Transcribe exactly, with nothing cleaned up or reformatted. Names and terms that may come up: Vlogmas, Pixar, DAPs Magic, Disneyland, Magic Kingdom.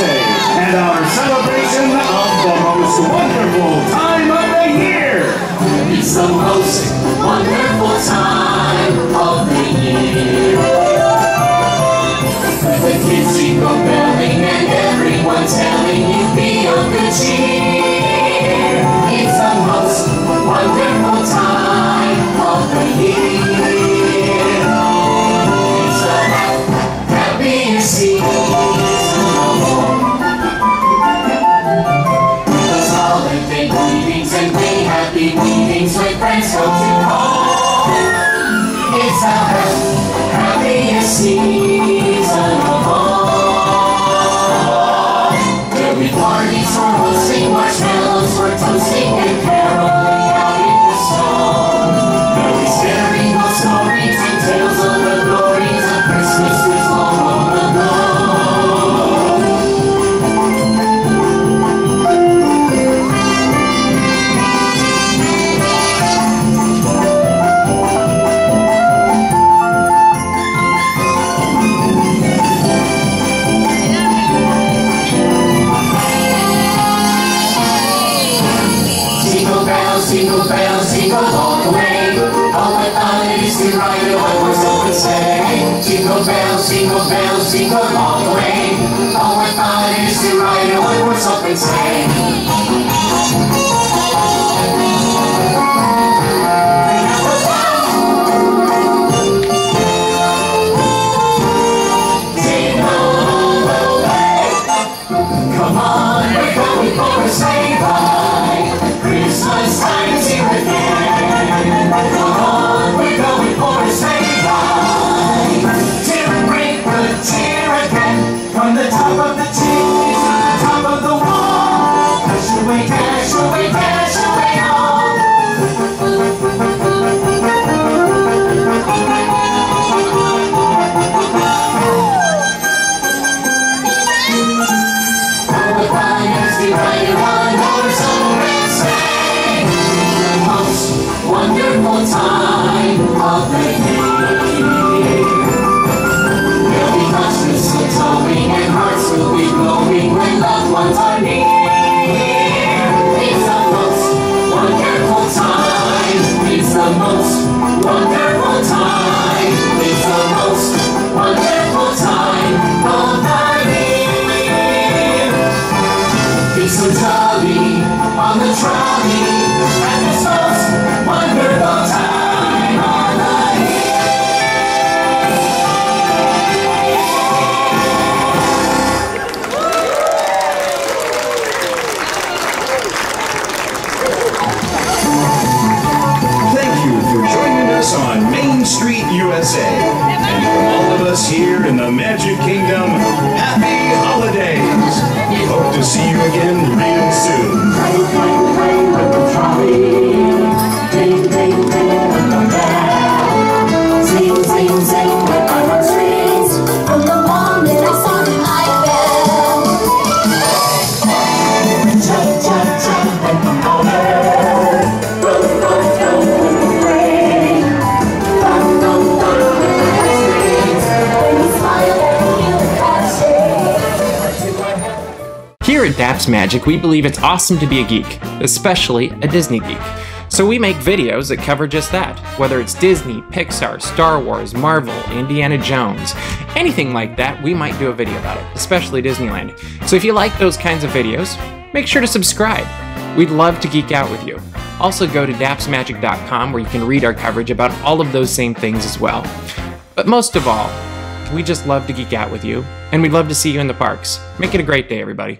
birthday and our celebration of the most wonderful time of the year. It's the most wonderful time of the year. The kids keep on belling and everyone's telling you be of good cheer. It's the most wonderful time of the year. It's the happiest season. Meetings with friends go to home. It's our happiest season of all. There'll be parties for hosting, marshmallows for toasting, and caroling out in the storm. There'll be scary love stories and tales of the glories of Christmases long, long ago. Jingle bells, jingle all the way. All the fun it is to ride in one horse open sleigh. Jingle bells, jingle bells, jingle all the way. All the fun it is to ride in one horse open sleigh. Here in the Magic Kingdom, happy holidays! We hope to see you again real soon. Play, play, play with the trolley. Ding, ding, ding with the bell. Zing, zing, zing with the hearts rings from the long little sunlight bell. Chug, chug, chug with the powder. Roll, roll, roll with the rain. Bum, bum, bum. Here at D A P's Magic, we believe it's awesome to be a geek, especially a Disney geek. So we make videos that cover just that, whether it's Disney, Pixar, Star Wars, Marvel, Indiana Jones, anything like that, we might do a video about it, especially Disneyland. So if you like those kinds of videos, make sure to subscribe. We'd love to geek out with you. Also go to daps magic dot com where you can read our coverage about all of those same things as well. But most of all, we just love to geek out with you, and we'd love to see you in the parks. Make it a great day, everybody.